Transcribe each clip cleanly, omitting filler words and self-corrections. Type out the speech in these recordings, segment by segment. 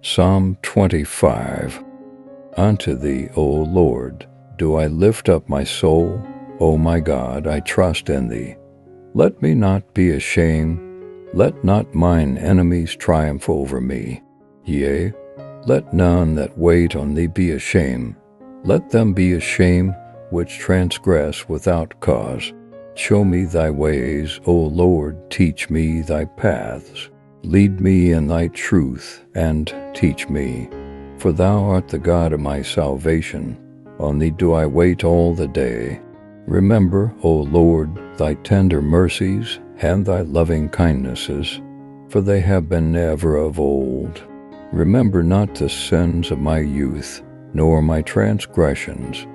Psalm 25. Unto thee, O Lord, do I lift up my soul. O my God, I trust in thee. Let me not be ashamed. Let not mine enemies triumph over me. Yea, let none that wait on thee be ashamed. Let them be ashamed which transgress without cause. Show me thy ways, O Lord, teach me thy paths. Lead me in thy truth, and teach me. For thou art the God of my salvation. On thee do I wait all the day. Remember, O Lord, thy tender mercies and thy loving kindnesses, for they have been ever of old. Remember not the sins of my youth, nor my transgressions.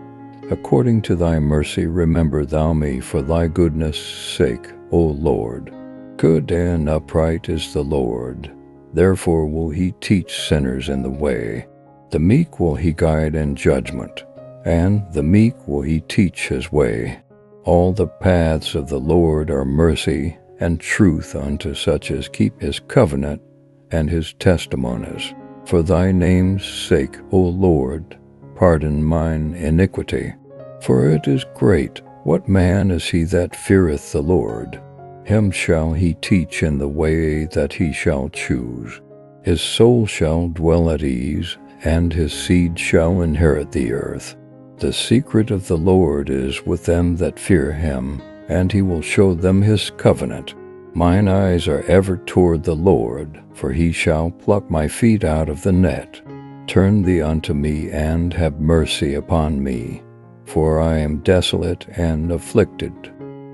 According to thy mercy remember thou me for thy goodness' sake, O Lord. Good and upright is the Lord. Therefore will he teach sinners in the way. The meek will he guide in judgment, and the meek will he teach his way. All the paths of the Lord are mercy and truth unto such as keep his covenant and his testimonies. For thy name's sake, O Lord, pardon mine iniquity. For it is great. What man is he that feareth the Lord? Him shall he teach in the way that he shall choose. His soul shall dwell at ease, and his seed shall inherit the earth. The secret of the Lord is with them that fear him, and he will show them his covenant. Mine eyes are ever toward the Lord, for he shall pluck my feet out of the net. Turn thee unto me, and have mercy upon me, for I am desolate and afflicted.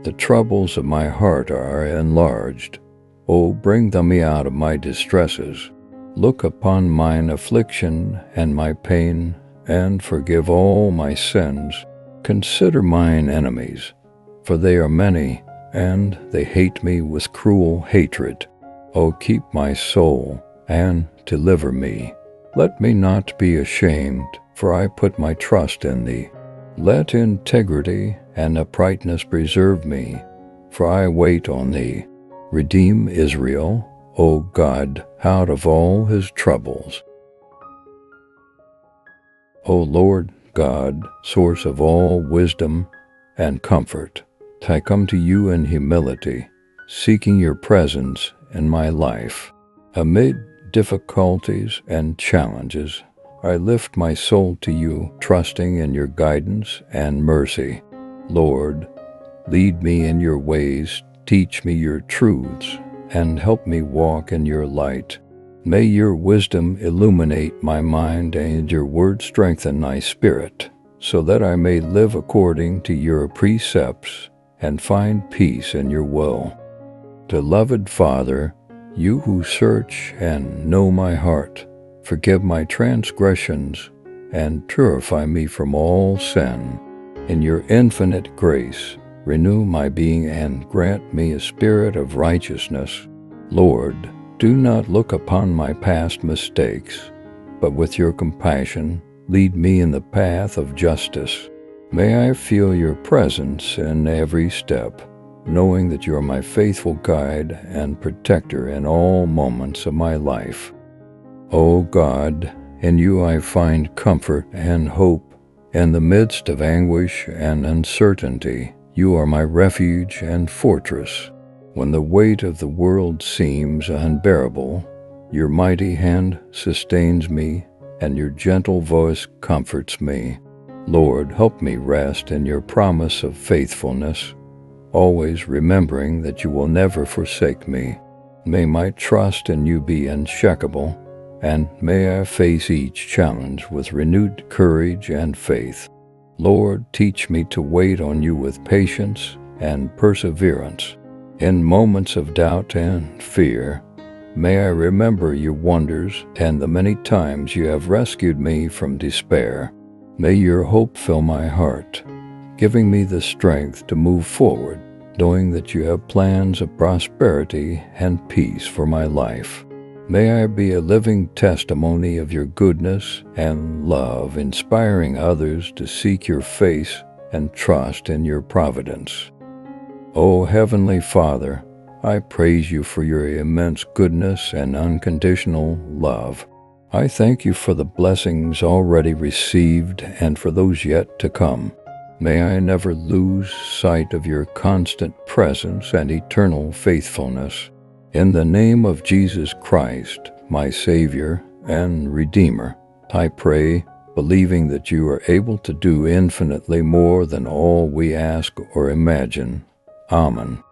The troubles of my heart are enlarged. O bring thou me out of my distresses. Look upon mine affliction and my pain, and forgive all my sins. Consider mine enemies, for they are many, and they hate me with cruel hatred. O keep my soul, and deliver me. Let me not be ashamed, for I put my trust in thee. Let integrity and uprightness preserve me, for I wait on thee. Redeem Israel, O God, out of all his troubles. O Lord God, source of all wisdom and comfort, I come to you in humility, seeking your presence in my life. Amid difficulties and challenges, I lift my soul to you, trusting in your guidance and mercy. Lord, lead me in your ways, teach me your truths, and help me walk in your light. May your wisdom illuminate my mind and your word strengthen my spirit, so that I may live according to your precepts and find peace in your will. Beloved Father, you who search and know my heart, forgive my transgressions and purify me from all sin. In your infinite grace, renew my being and grant me a spirit of righteousness. Lord, do not look upon my past mistakes, but with your compassion, lead me in the path of justice. May I feel your presence in every step, knowing that you are my faithful guide and protector in all moments of my life. O God, in you I find comfort and hope. In the midst of anguish and uncertainty, you are my refuge and fortress. When the weight of the world seems unbearable, your mighty hand sustains me, and your gentle voice comforts me. Lord, help me rest in your promise of faithfulness, always remembering that you will never forsake me. May my trust in you be unshakable, and may I face each challenge with renewed courage and faith. Lord, teach me to wait on you with patience and perseverance. In moments of doubt and fear, may I remember your wonders and the many times you have rescued me from despair. May your hope fill my heart, giving me the strength to move forward, knowing that you have plans of prosperity and peace for my life. May I be a living testimony of your goodness and love, inspiring others to seek your face and trust in your providence. O Heavenly Father, I praise you for your immense goodness and unconditional love. I thank you for the blessings already received and for those yet to come. May I never lose sight of your constant presence and eternal faithfulness. In the name of Jesus Christ, my Savior and Redeemer, I pray, believing that you are able to do infinitely more than all we ask or imagine. Amen.